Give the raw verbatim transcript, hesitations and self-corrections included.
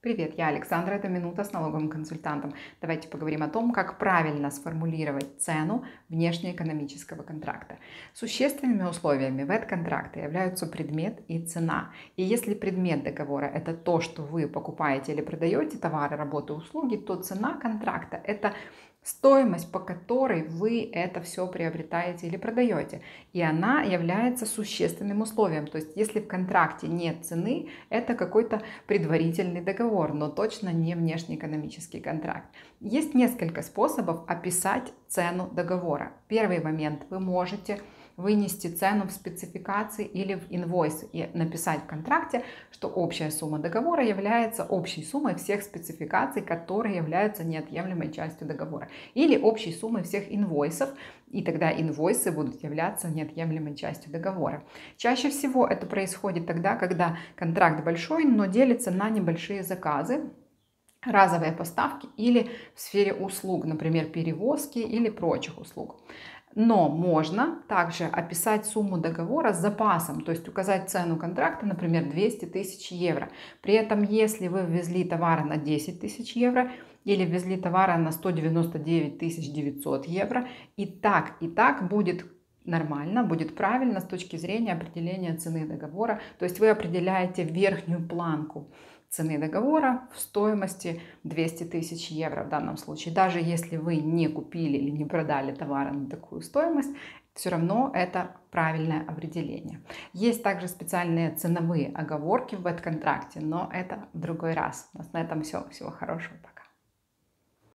Привет, я Александра, это «Минута» с налоговым консультантом. Давайте поговорим о том, как правильно сформулировать цену внешнеэкономического контракта. Существенными условиями ВЭД-контракта являются предмет и цена. И если предмет договора – это то, что вы покупаете или продаете товары, работы, услуги, то цена контракта – это стоимость, по которой вы это все приобретаете или продаете. И она является существенным условием. То есть, если в контракте нет цены, это какой-то предварительный договор, но точно не внешнеэкономический контракт. Есть несколько способов описать цену договора. Первый момент. Вы можете вынести цену в спецификации или в инвойс и написать в контракте, что общая сумма договора является общей суммой всех спецификаций, которые являются неотъемлемой частью договора, или общей суммой всех инвойсов, и тогда инвойсы будут являться неотъемлемой частью договора. Чаще всего это происходит тогда, когда контракт большой, но делится на небольшие заказы, разовые поставки или в сфере услуг, например, перевозки или прочих услуг. Но можно также описать сумму договора с запасом, то есть указать цену контракта, например, двести тысяч евро. При этом, если вы ввезли товара на десять тысяч евро или ввезли товара на сто девяносто девять тысяч девятьсот евро, и так, и так будет нормально, будет правильно с точки зрения определения цены договора. То есть вы определяете верхнюю планку цены договора в стоимости двести тысяч евро в данном случае. Даже если вы не купили или не продали товара на такую стоимость, все равно это правильное определение. Есть также специальные ценовые оговорки в ВЭД-контракте, но это в другой раз. У нас на этом все. Всего хорошего. Пока.